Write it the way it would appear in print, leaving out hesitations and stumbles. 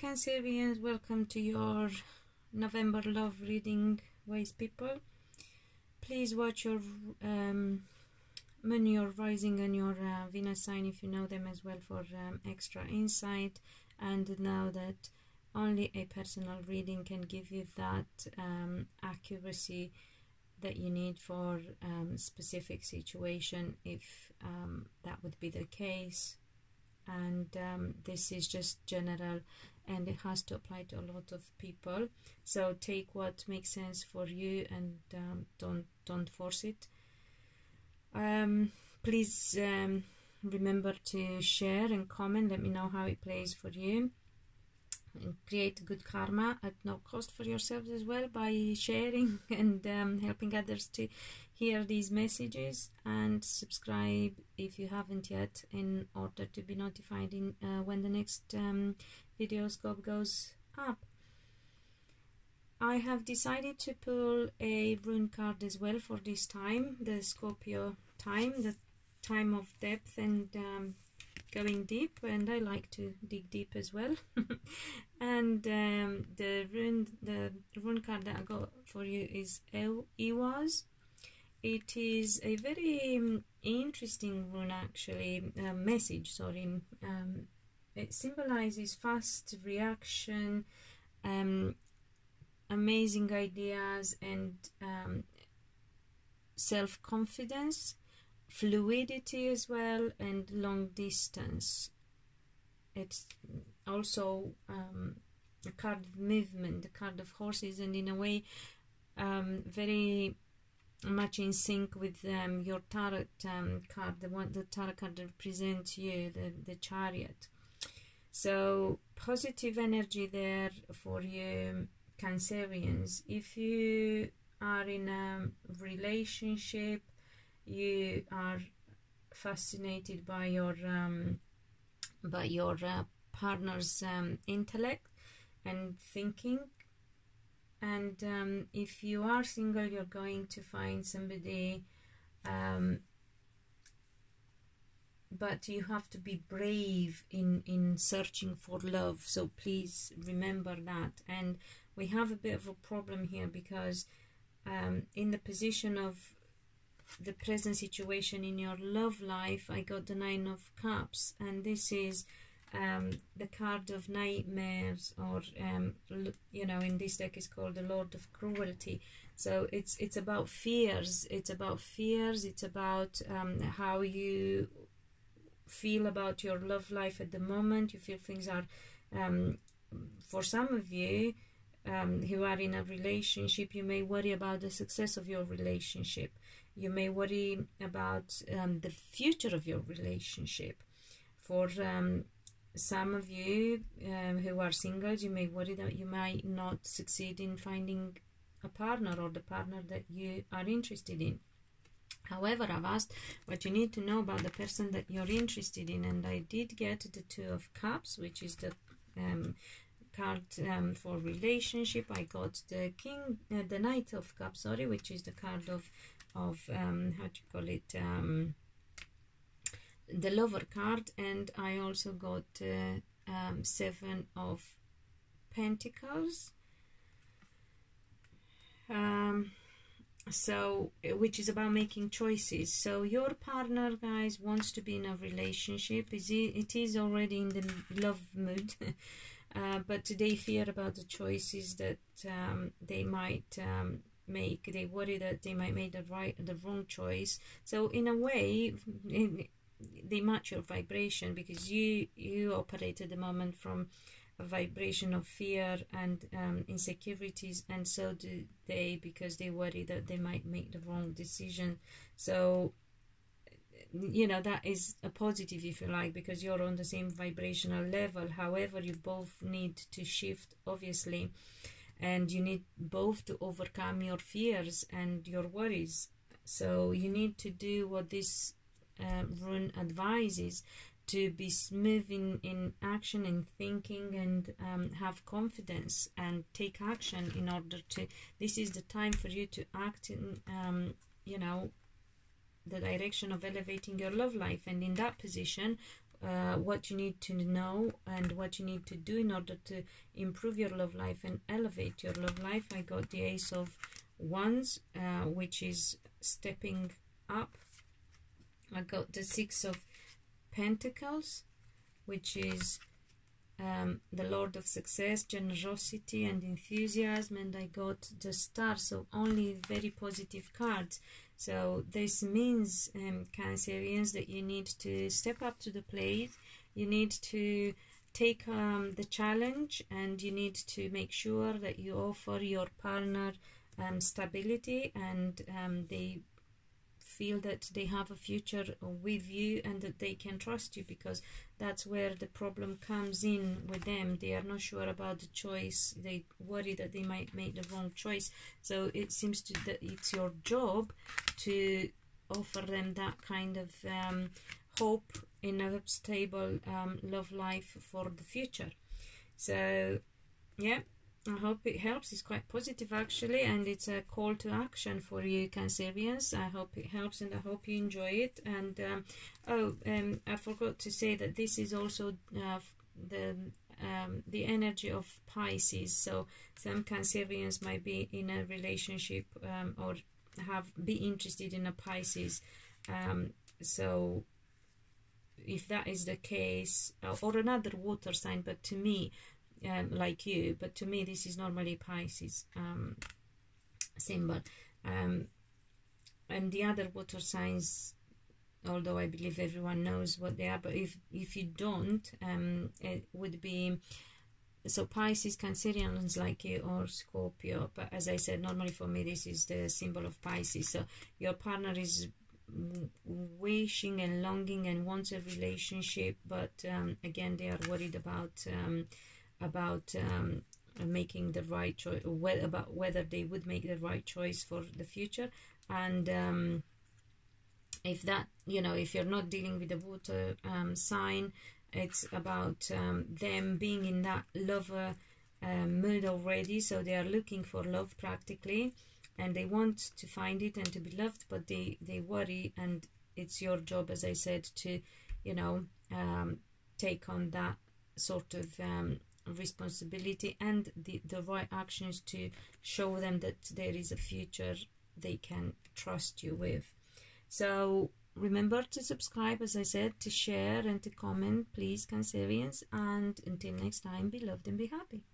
Cancerians, welcome to your November love reading, wise people. Please watch your moon, your rising and your Venus sign if you know them as well for extra insight, and know that only a personal reading can give you that accuracy that you need for specific situation, if that would be the case. And this is just general, and it has to apply to a lot of people, so take what makes sense for you and don't force it. Please remember to share and comment. Let me know how it plays for you, and create good karma at no cost for yourselves as well by sharing and helping others to hear these messages. And subscribe if you haven't yet, in order to be notified in when the next videoscope goes up. I have decided to pull a rune card as well for this time, the Scorpio time, the time of depth and going deep, and I like to dig deep as well. And the rune card that I got for you is Ewaz. It is a very interesting rune, actually, message, sorry. It symbolizes fast reaction, amazing ideas, and self-confidence, fluidity as well, and long distance. It's also a card of movement, the card of horses, and in a way very much in sync with your tarot card, the tarot card that represents you, the chariot. So positive energy there for you, Cancerians. If you are in a relationship, you are fascinated by your partner's intellect and thinking. And if you are single, you're going to find somebody, but you have to be brave in searching for love. So please remember that. And we have a bit of a problem here, because in the position of the present situation in your love life, I got the 9 of cups, and this is the card of nightmares, or you know, in this deck is called the Lord of Cruelty. So it's about fears, it's about how you feel about your love life at the moment. You feel things are for some of you who are in a relationship, you may worry about the success of your relationship. You may worry about the future of your relationship. For some of you who are singles, you may worry that you might not succeed in finding a partner, or the partner that you are interested in. However, I've asked what you need to know about the person that you're interested in, and I did get the 2 of cups, which is the card for relationship. I got the knight of cups, sorry, which is the card of how do you call it, the lover card. And I also got 7 of pentacles, so, which is about making choices. So your partner, guys, wants to be in a relationship. It is already in the love mood. But they fear about the choices that they might make. They worry that they might make the wrong choice. So in a way, they match your vibration, because you operate at the moment from a vibration of fear and insecurities, and so do they, because they worry that they might make the wrong decision. So, you know, that is a positive, if you like, because you're on the same vibrational level. However, you both need to shift, obviously, and you need both to overcome your fears and your worries. So you need to do what this rune advises, to be smooth in action and thinking, and have confidence and take action in order to. This is the time for you to act in, you know, the direction of elevating your love life. And in that position, what you need to know and what you need to do in order to improve your love life and elevate your love life. I got the Ace of Wands, which is stepping up. I got the Six of Pentacles, which is the Lord of Success, Generosity and Enthusiasm, and I got the Star, so only very positive cards. So this means, Cancerians, that you need to step up to the plate, you need to take the challenge, and you need to make sure that you offer your partner stability and they feel that they have a future with you and that they can trust you, because that's where the problem comes in with them. They are not sure about the choice. They worry that they might make the wrong choice. So it seems to that it's your job to offer them that kind of hope in a stable love life for the future. So yeah, I hope it helps. It's quite positive actually, and it's a call to action for you, Cancerians. I hope it helps and I hope you enjoy it. And I forgot to say that this is also the energy of Pisces, so some Cancerians might be in a relationship or be interested in a Pisces. So if that is the case, or another water sign, but to me, like you, but to me this is normally Pisces symbol, and the other water signs, although I believe everyone knows what they are, but if you don't, it would be so Pisces, Cancerians like you, or Scorpio. But as I said, normally for me this is the symbol of Pisces. So your partner is wishing and longing and wants a relationship, but again they are worried about making the right choice, about whether they would make the right choice for the future. And if that, you know, if you're not dealing with the water sign, it's about them being in that lover mood already. So they are looking for love practically, and they want to find it and to be loved, but they worry, and it's your job, as I said, to, you know, take on that sort of responsibility and the right actions to show them that there is a future they can trust you with. So remember to subscribe, as I said, to share and to comment, please, Cancerians, and until next time, be loved and be happy.